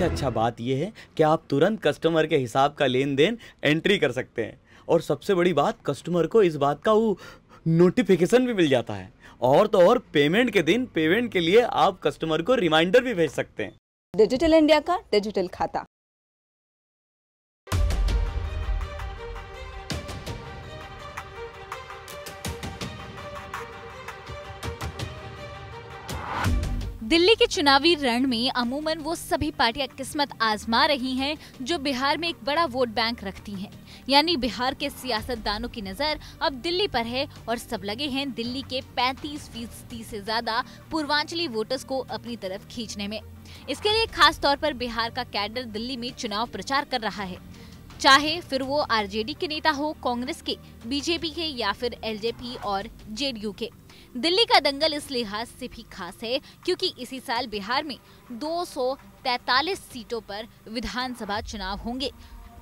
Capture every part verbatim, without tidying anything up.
सबसे अच्छा बात यह है कि आप तुरंत कस्टमर के हिसाब का लेन देन एंट्री कर सकते हैं, और सबसे बड़ी बात कस्टमर को इस बात का वो नोटिफिकेशन भी मिल जाता है, और तो और पेमेंट के दिन पेमेंट के लिए आप कस्टमर को रिमाइंडर भी भेज सकते हैं। डिजिटल इंडिया का डिजिटल खाता। दिल्ली के चुनावी रण में अमूमन वो सभी पार्टियां किस्मत आजमा रही हैं जो बिहार में एक बड़ा वोट बैंक रखती हैं। यानी बिहार के सियासतदानों की नज़र अब दिल्ली पर है और सब लगे हैं दिल्ली के पैंतीस फीसदी से ज़्यादा पूर्वांचली वोटर्स को अपनी तरफ खींचने में। इसके लिए खास तौर पर बिहार का कैडर दिल्ली में चुनाव प्रचार कर रहा है, चाहे फिर वो आरजेडी के नेता हो, कांग्रेस के, बीजेपी के या फिर एलजेपी और जेडीयू के। दिल्ली का दंगल इस लिहाज से भी खास है क्योंकि इसी साल बिहार में दो सौ तैंतालीस सीटों पर विधानसभा चुनाव होंगे,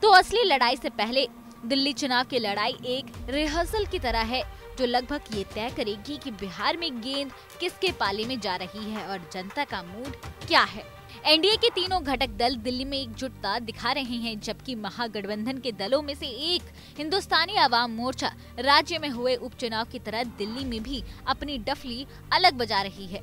तो असली लड़ाई से पहले दिल्ली चुनाव की लड़ाई एक रिहर्सल की तरह है जो लगभग ये तय करेगी कि बिहार में गेंद किसके पाले में जा रही है और जनता का मूड क्या है। एनडीए के तीनों घटक दल दिल्ली में एकजुटता दिखा रहे हैं, जबकि महागठबंधन के दलों में से एक हिंदुस्तानी आवाम मोर्चा राज्य में हुए उपचुनाव की तरह दिल्ली में भी अपनी डफली अलग बजा रही है।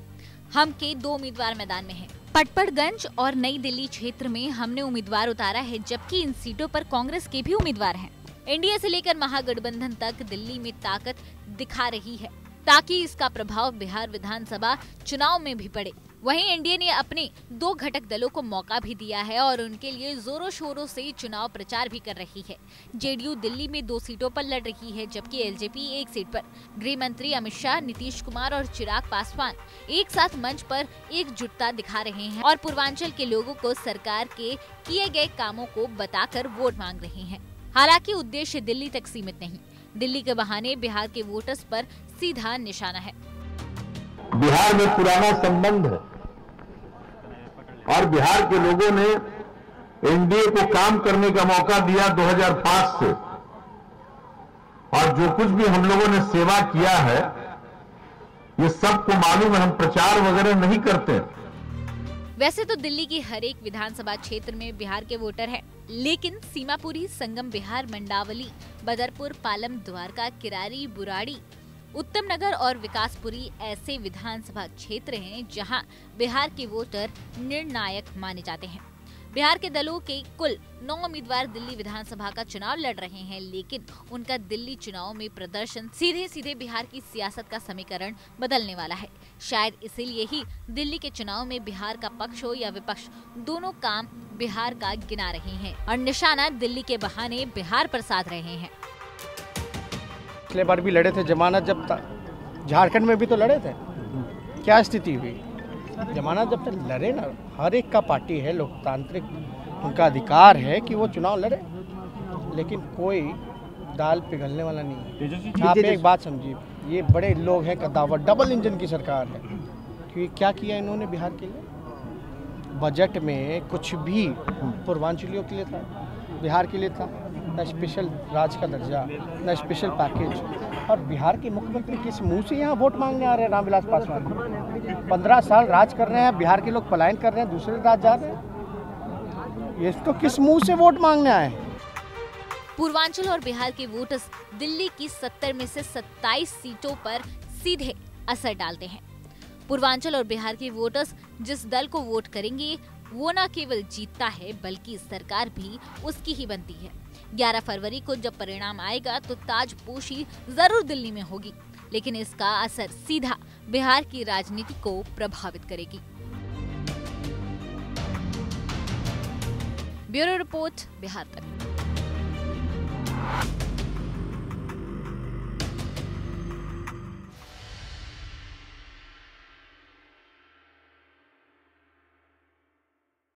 हम के दो उम्मीदवार मैदान में हैं। पटपड़गंज और नई दिल्ली क्षेत्र में हमने उम्मीदवार उतारा है, जबकि इन सीटों पर कांग्रेस के भी उम्मीदवार हैं। एनडीए से लेकर महागठबंधन तक दिल्ली में ताकत दिखा रही है ताकि इसका प्रभाव बिहार विधानसभा चुनाव में भी पड़े। वहीं एनडीए ने अपने दो घटक दलों को मौका भी दिया है और उनके लिए जोरों शोरों से चुनाव प्रचार भी कर रही है। जेडीयू दिल्ली में दो सीटों पर लड़ रही है, जबकि एलजेपी एक सीट पर। गृह मंत्री अमित शाह, नीतीश कुमार और चिराग पासवान एक साथ मंच पर एकजुटता दिखा रहे हैं और पूर्वांचल के लोगों को सरकार के किए गए कामों को बताकर वोट मांग रहे हैं। हालांकि उद्देश्य दिल्ली तक सीमित नहीं, दिल्ली के बहाने बिहार के वोटर्स पर सीधा निशाना है। बिहार में पुराना संबंध है और बिहार के लोगों ने एनडीए को काम करने का मौका दिया दो हज़ार पाँच से, और जो कुछ भी हम लोगों ने सेवा किया है ये सबको मालूम है। हम प्रचार वगैरह नहीं करते। वैसे तो दिल्ली की हर एक विधानसभा क्षेत्र में बिहार के वोटर हैं, लेकिन सीमापुरी, संगम बिहार, मंडावली, बदरपुर, पालम, द्वारका, किरारी, बुराड़ी, उत्तम नगर और विकासपुरी ऐसे विधानसभा क्षेत्र हैं जहां बिहार के वोटर निर्णायक माने जाते हैं। बिहार के दलों के कुल नौ उम्मीदवार दिल्ली विधानसभा का चुनाव लड़ रहे हैं, लेकिन उनका दिल्ली चुनाव में प्रदर्शन सीधे सीधे बिहार की सियासत का समीकरण बदलने वाला है। शायद इसीलिए ही दिल्ली के चुनाव में बिहार का पक्ष हो या विपक्ष, दोनों काम बिहार का गिना रहे हैं और निशाना दिल्ली के बहाने बिहार पर साध रहे हैं। पिछले बार भी लड़े थे जमानत, जब झारखंड में भी तो लड़े थे, क्या स्थिति हुई। जमानत जब तक लड़े ना, हर एक का पार्टी है, लोकतांत्रिक उनका अधिकार है कि वो चुनाव लड़े, लेकिन कोई दाल पिघलने वाला नहीं है। आप एक बात समझिए, ये बड़े लोग हैं, कदावर, डबल इंजन की सरकार है। क्योंकि क्या किया इन्होंने बिहार के लिए, बजट में कुछ भी पूर्वांचलियों के लिए था, बिहार के लिए था ना, स्पेशल राज का दर्जा ना, स्पेशल पैकेज। और बिहार के मुख्यमंत्री किस मुंह से यहाँ वोट मांगने आ रहे हैं रामविलास पासवान? पंद्रह साल राज कर रहे हैं, बिहार के लोग पलायन कर रहे हैं, दूसरे राज्य जा रहे हैं, ये तो किस मुंह से वोट मांगने आए हैं। पूर्वांचल और बिहार के वोटर्स दिल्ली की सत्तर में से सत्ताईस सीटों पर सीधे असर डालते हैं। पूर्वांचल और बिहार के वोटर्स जिस दल को वोट करेंगे वो न केवल जीतता है बल्कि सरकार भी उसकी ही बनती है। ग्यारह फरवरी को जब परिणाम आएगा तो ताजपोशी जरूर दिल्ली में होगी, लेकिन इसका असर सीधा बिहार की राजनीति को प्रभावित करेगी। ब्यूरो रिपोर्ट, बिहार तक।